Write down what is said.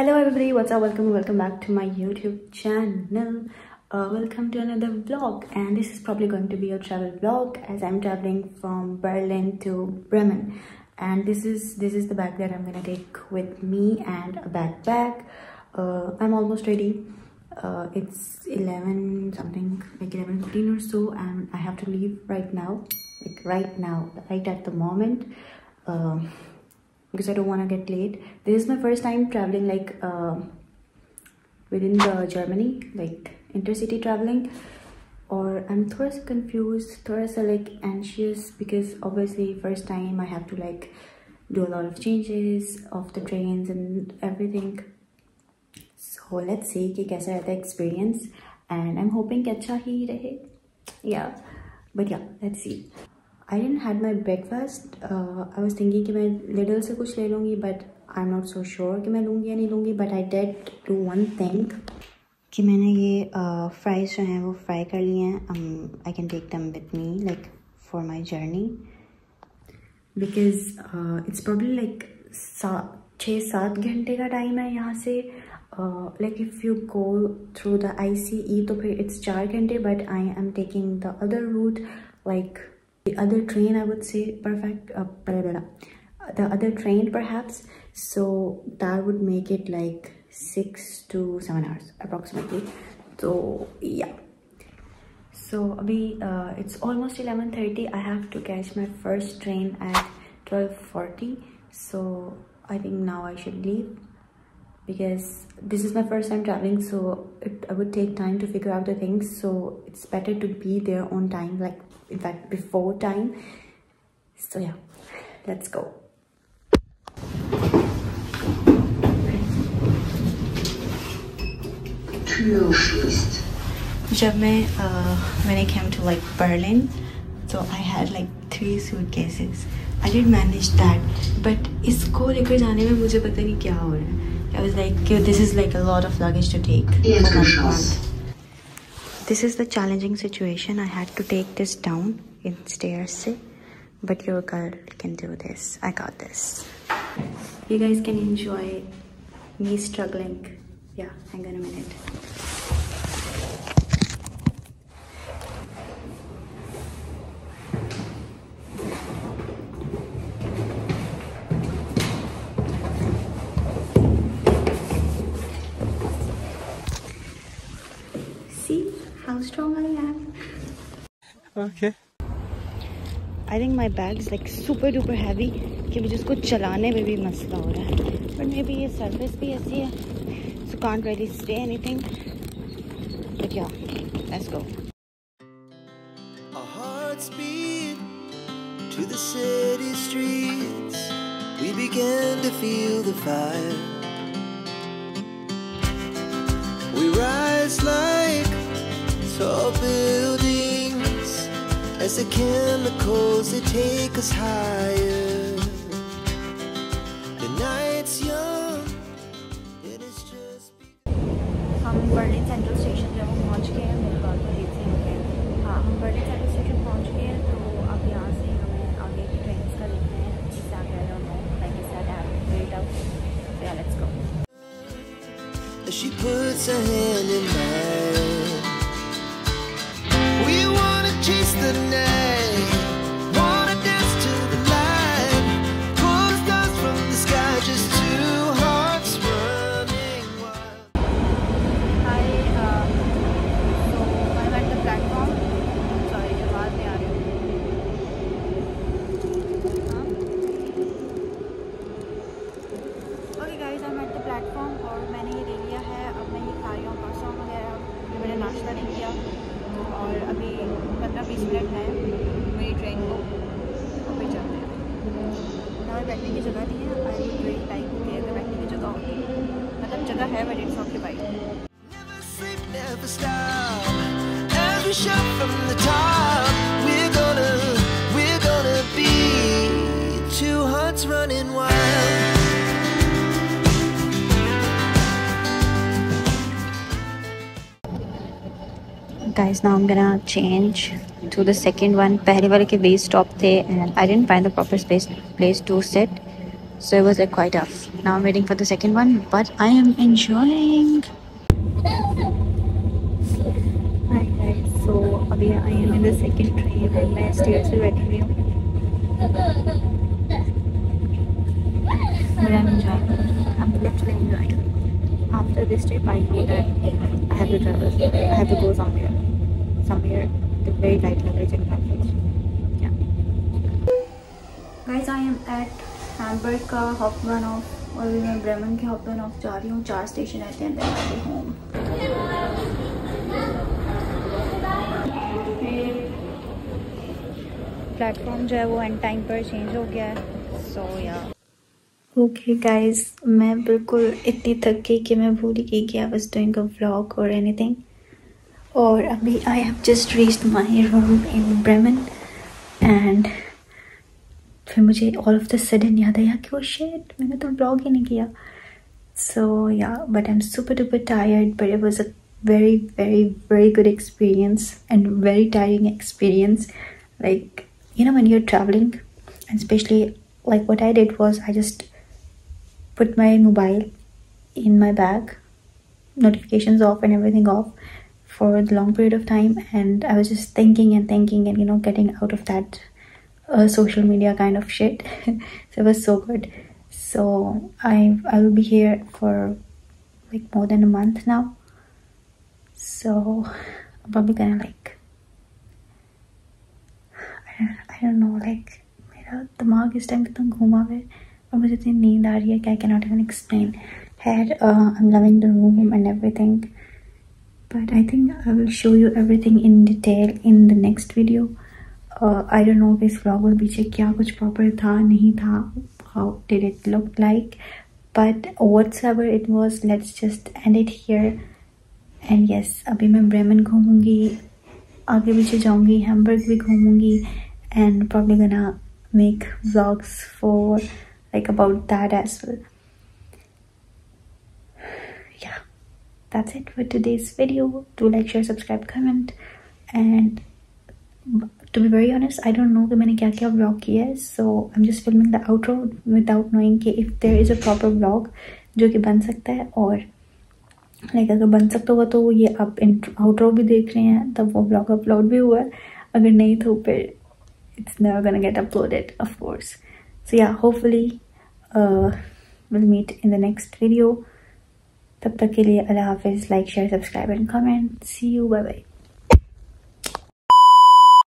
Hello everybody, what's up? Welcome back to my YouTube channel. Welcome to another vlog, and this is probably going to be a travel vlog as I'm traveling from Berlin to Bremen. And this is the bag that I'm gonna take with me, and a backpack. I'm almost ready. It's 11 something, like 11:15 or so, and I have to leave right now, right at the moment, because I don't want to get late. This is my first time traveling like within the Germany, like intercity traveling, or I'm thoroughly confused, thoroughly like anxious, because obviously first time I have to like do a lot of changes of the trains and everything. So let's see कि कैसा रहता experience, and I'm hoping कि अच्छा ही रहे. Yeah, but yeah, let's see. I didn't had my breakfast. I was thinking कि मैं Lidl से कुछ ले लूँगी, but I'm not so sure कि मैं लूँगी या नहीं लूँगी. But I did do one thing कि मैंने ये fries जो हैं वो fry कर लिए हैं. I can take them with me like for my journey, because it's probably like 6-7 घंटे का time है यहाँ से. Like if you go through the ICE, तो फिर it's 4 घंटे, but I am taking the other route, like the other train, I would say, the other train perhaps, so that would make it like 6 to 7 hours approximately. So yeah, so abhi, it's almost 11:30. I have to catch my first train at 12:40, so I think now I should leave, because this is my first time traveling, so I would take time to figure out the things, so it's better to be there on time, like in fact before time. So yeah, let's go. When I came to like Berlin, so I had like 3 suitcases. I did manage that, but isko lekar jaane mein mujhe pata nahi kya ho raha hai. I was like, this is like a lot of luggage to take. This is the challenging situation. I had to take this down in stairs, but your girl can do this. I got this. You guys can enjoy me struggling. Yeah, hang on a minute. How strong I am. Okay. I think my bag is like super duper heavy कि मुझे इसको चलाने में भी मसला हो रहा है. But maybe ये surface भी ऐसी है, so can't really say anything. But yeah, let's go. Our hearts beat to the city streets. We began to feel the fire. We rise like tall buildings as the chemicals, they take us higher. The night's young, it is just. हम Berlin central station जब हम पहुंच गए हैं, मेरे बात तो ठीक से हो गए. हाँ, हम बर्लिन सेंट्रल स्टेशन पहुंच गए हैं, तो अब यहाँ से हमें आगे की ट्रेन्स का लेना है. Yeah, let's go. She puts her hand in mine. Chase the night, wanna dance to the light, pulls stars from the sky, just 2 hearts running wild. So I'm at the platform. Sorry, the baat nahi aa rahi. Okay guys, I'm at the platform aur maine ye le liya hai. Ab main ye kha rahi hu croissant वगैरह, ये मैंने नाश्ता नहीं किया, और अभी 15-20 minute है मेरी ट्रेन को, तो फिर चलते हैं. यहाँ बैठने की जगह नहीं है, आई वुड रियली लाइक अगर बैठने की जगह होगी, मतलब जगह है but it's occupied. Guys, now I'm gonna change to the second one. पहले वाले के base stop थे, and I didn't find the proper place to sit, So it was like quite tough. Now I'm waiting for the second one, but I am enjoying. Hi guys, so abhi I am in the second train and I still to retrieve. But I'm enjoying. I'm literally enjoying. After this trip, I knew that I have to travel. I have to go somewhere. Somewhere with very light luggage and package. Yeah. Guys, I am at Hamburg का Hauptbahnhof और मैं Bremen के Hauptbahnhof जा रही हूँ. 4 station आते हैं, then I'll be home. Platform जो है वो एंड टाइम पर चेंज हो गया है, सो या ओके गाइज, मैं बिल्कुल इतनी थक गई कि मैं भूल गई कि I was doing a vlog और एनीथिंग. और अभी I have just reached my room in Bremen and फिर मुझे ऑल ऑफ द सडन याद आया कि वो शेट मैंने तो ब्लॉग ही नहीं किया. So yeah but I am super duper tired, but it was a very very very good experience and very tiring experience. Like you know when you are travelling and specially like what I did was I just put my mobile in my bag, notifications off and everything off for the long period of time, and I was just thinking and you know getting out of that social media kind of shit. So it was so good. So I will be here for like more than a month now, so I'm probably gonna like I don't know, like मेरा दिमाग इस time कितना घूमा हुआ है और मुझे इतनी नींद आ रही है कि I cannot even explain. Here I'm loving the room and everything, but I think I will show you everything in detail in the next video. I don't know इस vlog में पीछे क्या कुछ प्रॉपर था नहीं था, how did it look like, but whatever it was, let's just end it here. And yes, अभी मैं ब्रेमेन घूमूंगी, आगे पीछे जाऊंगी, हैम्बर्ग भी घूमूंगी, and probably gonna make vlogs for like about that as well. Yeah, that's it for today's video. Do like, share, subscribe, comment, and to be very honest, I don't know कि मैंने क्या क्या vlog किया है. So I'm just filming the outro without knowing कि if there is a proper vlog जो कि बन सकता है. और like अगर बन सकता होगा तो ये आप outro भी देख रहे हैं तब वो vlog upload भी हुआ है, अगर नहीं तो फिर it's never gonna get uploaded of course. So yeah, hopefully we'll meet in the next video. तब तक के लिए अल्लाह हाफिज़. Like, share, subscribe and comment. See you, bye bye.